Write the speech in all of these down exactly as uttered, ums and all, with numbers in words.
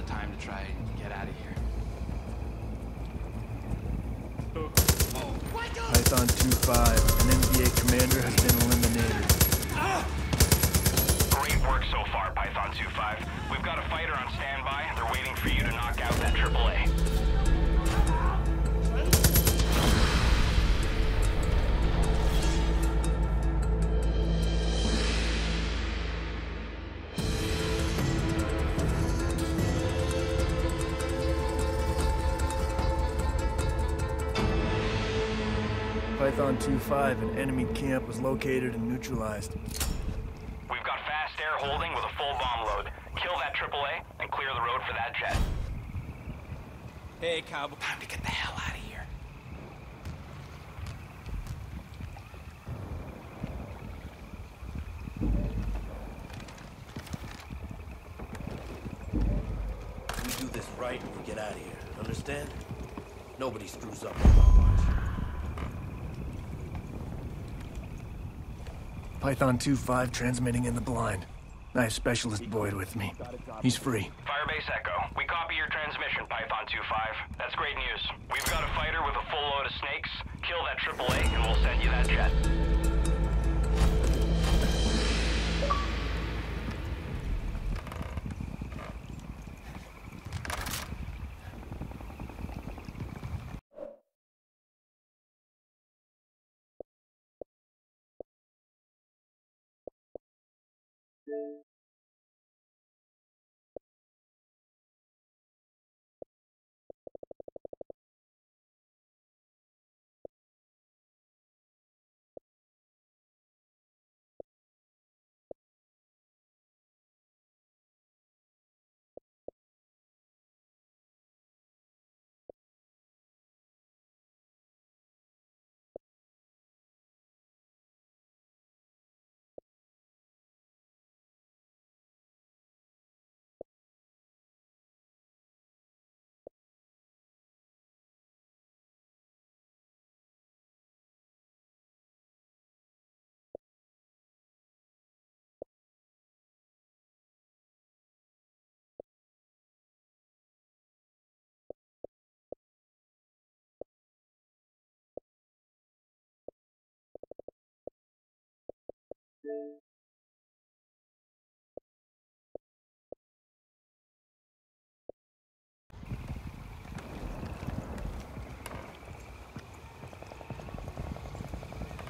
the time to try and get out of here. Python two five, an N B A commander has been eliminated. Great work so far, Python two five. We've got a fighter on standby. They're waiting for you to knock out that triple A. Python two five, an enemy camp was located and neutralized. We've got fast air holding with a full bomb load. Kill that triple A and clear the road for that jet. Hey, Cowboy. Time to get the hell out of here. We do this right and we get out of here. Understand? Nobody screws up. Python two five transmitting in the blind. I have Specialist Boyd with me. He's free. Firebase Echo, we copy your transmission, Python two five. That's great news. We've got a fighter with a full load of snakes. Kill that triple A and we'll send you that jet.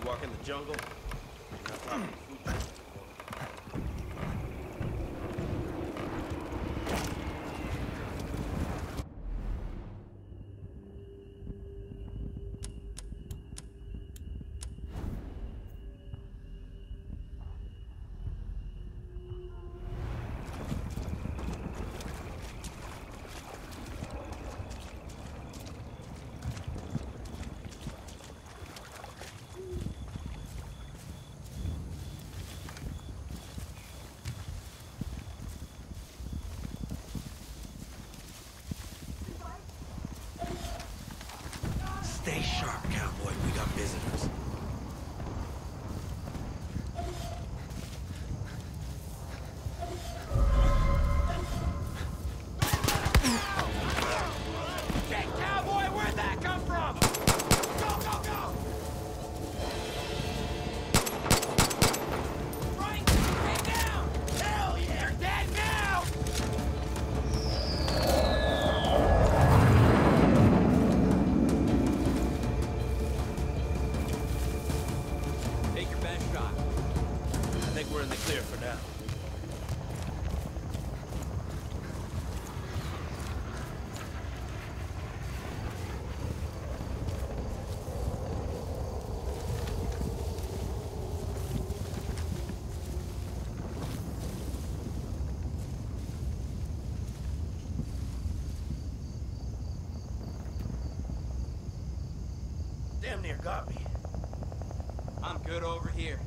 Walk in the jungle. Stay sharp, cowboy. We got visitors. Hey, cowboy, where'd that come from? Go, go, go! Right, get down! Hell yeah! You're dead now! We're in the clear for now. Damn near got me. I'm good over here.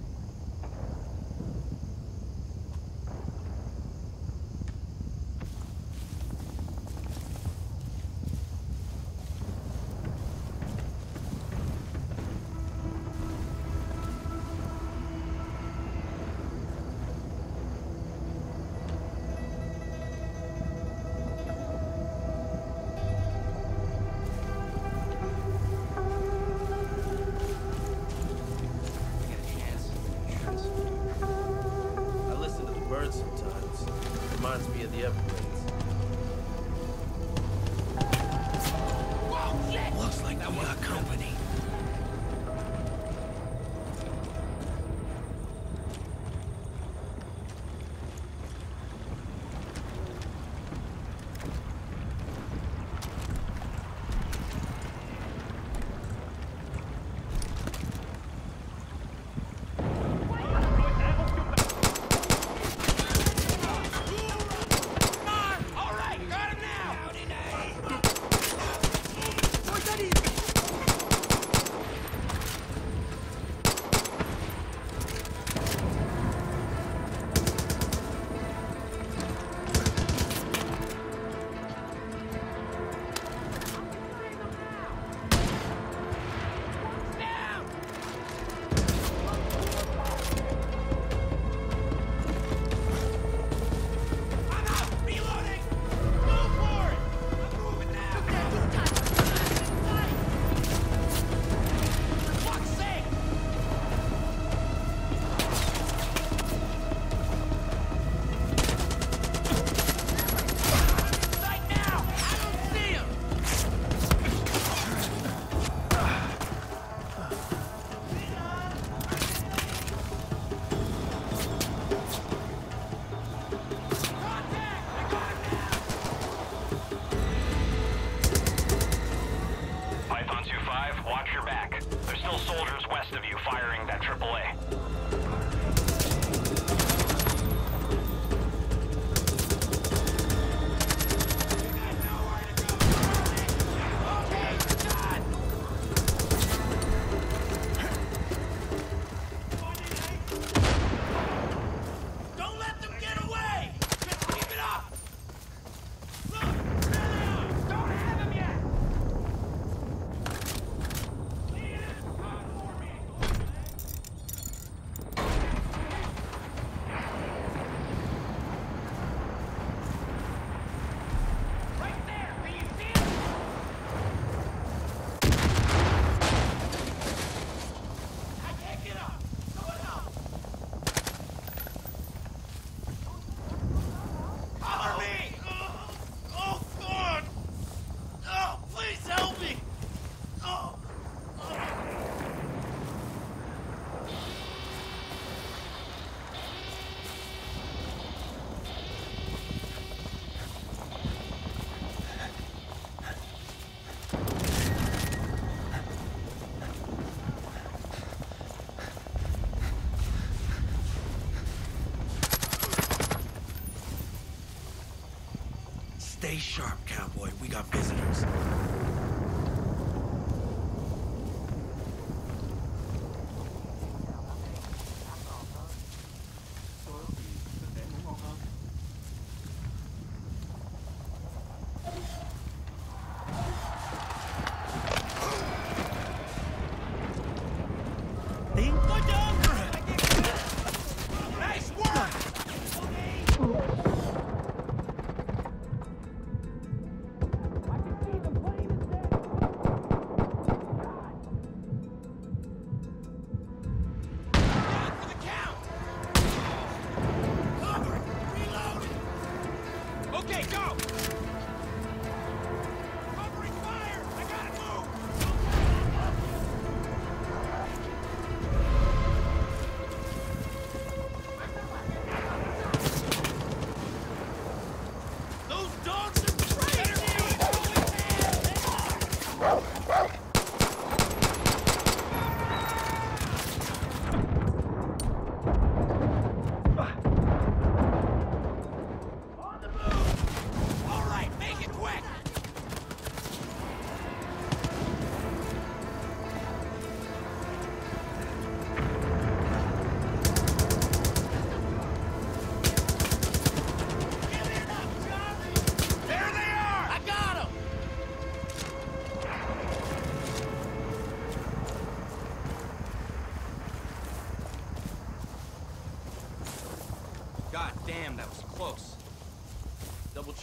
the upgrades. Looks like we got company. Stay sharp, cowboy. We got visitors.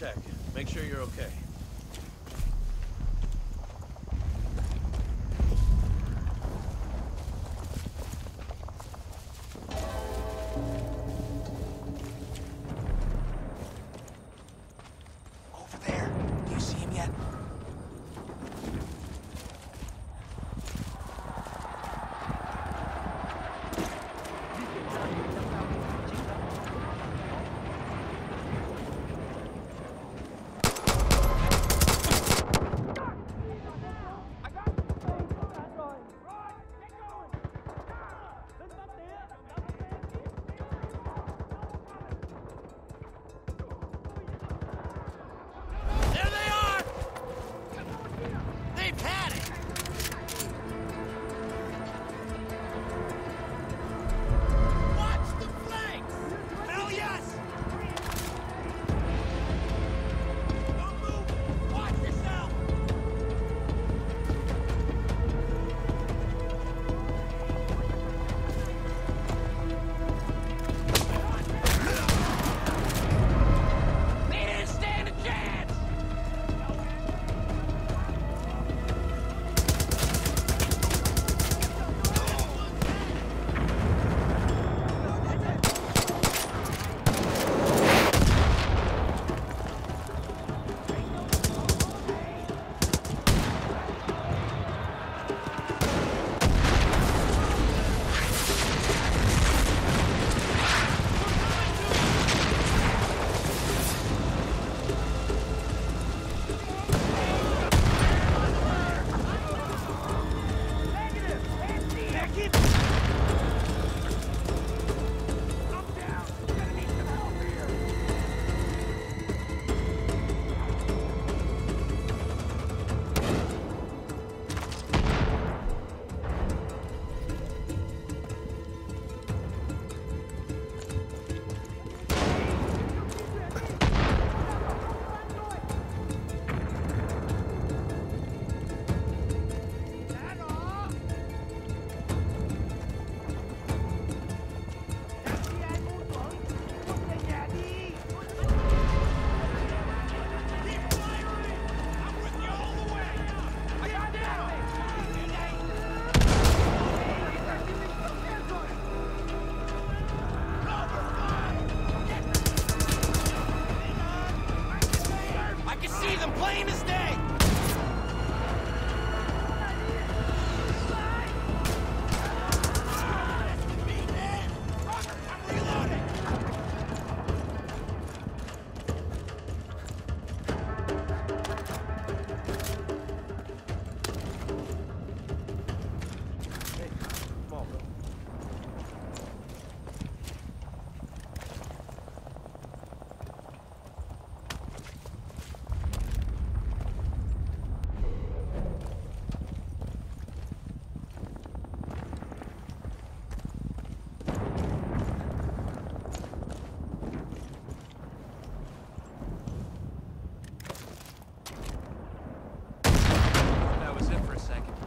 Check. Make sure you're okay.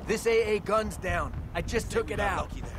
This A A gun's down. I just took it out. Lucky there.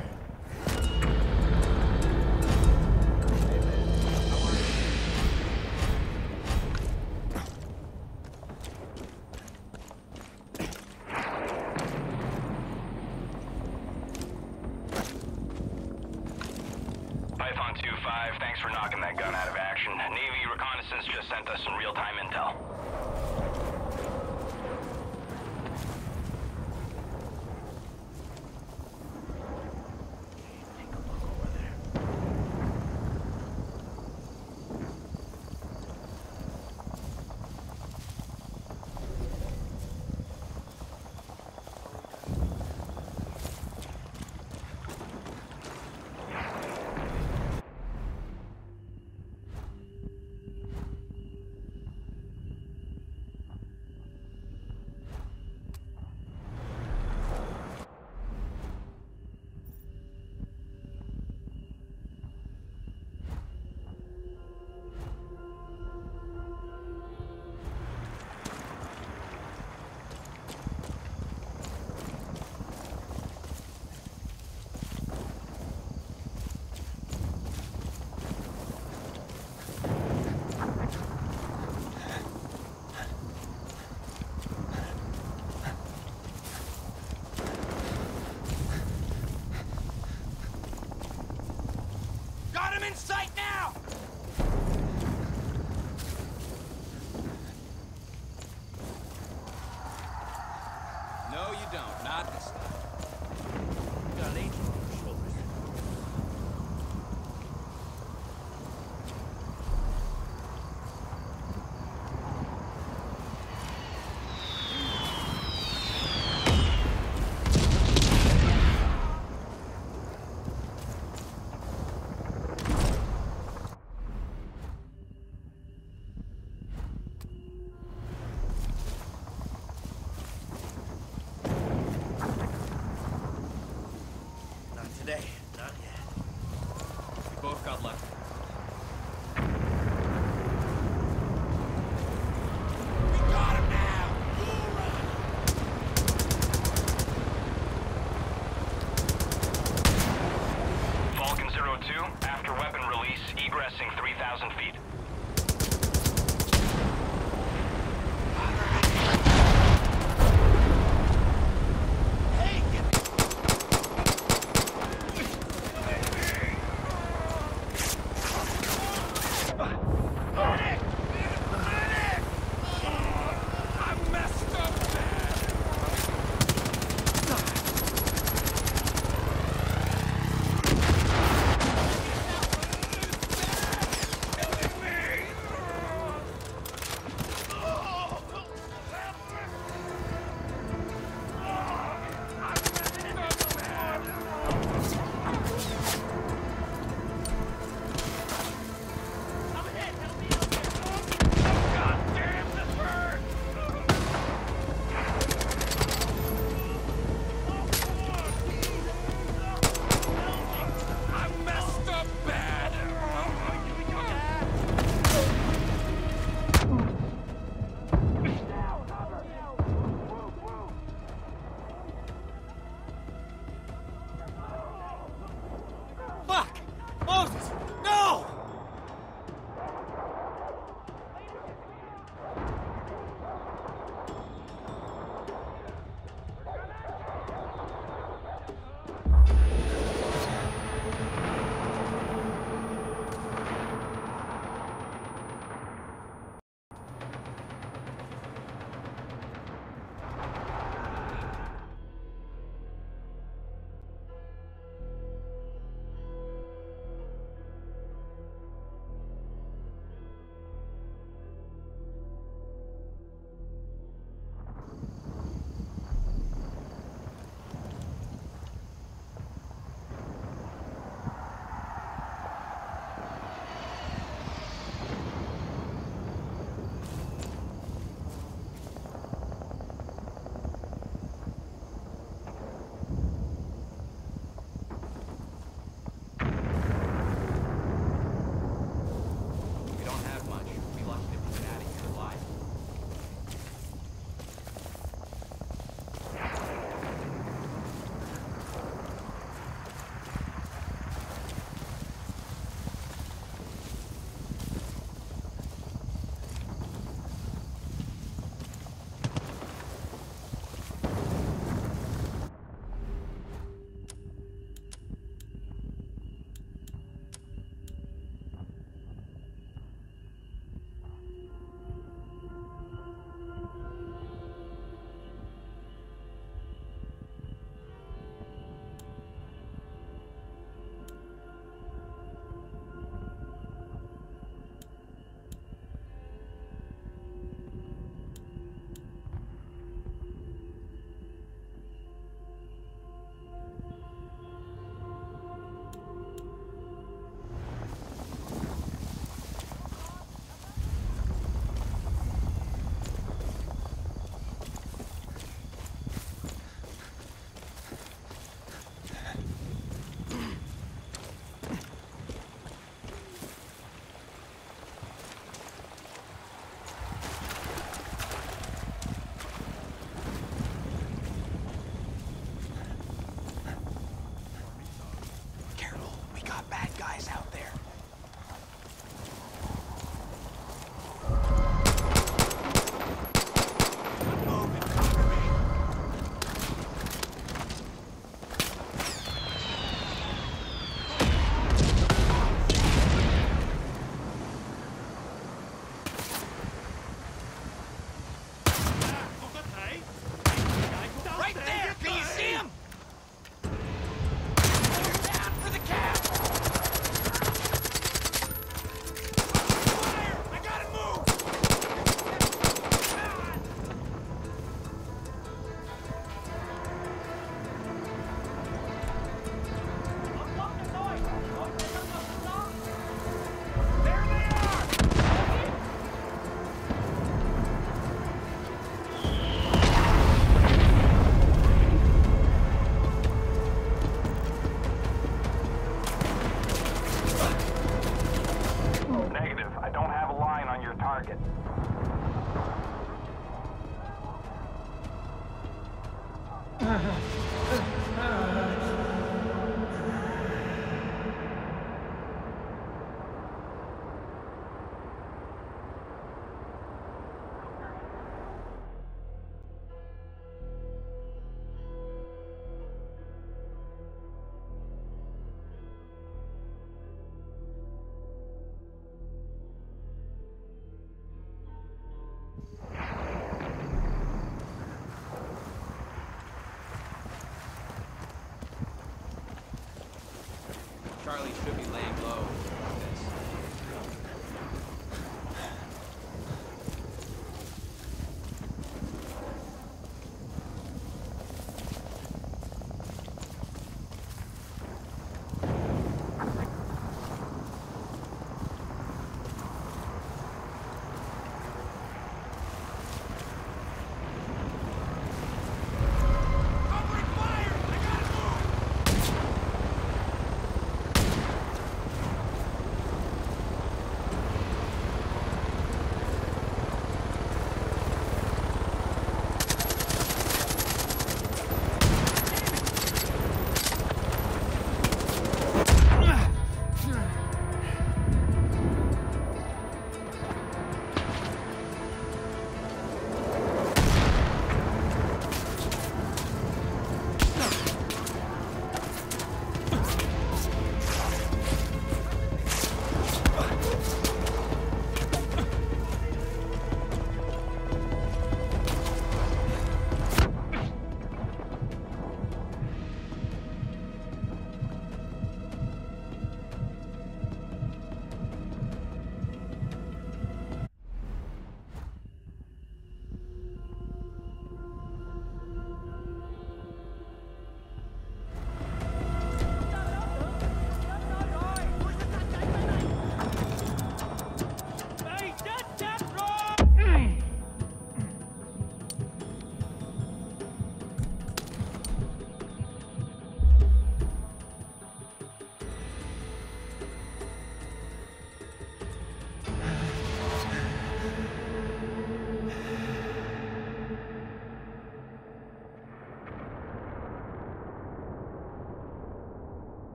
Charlie should be laying low.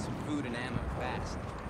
Some food and ammo fast.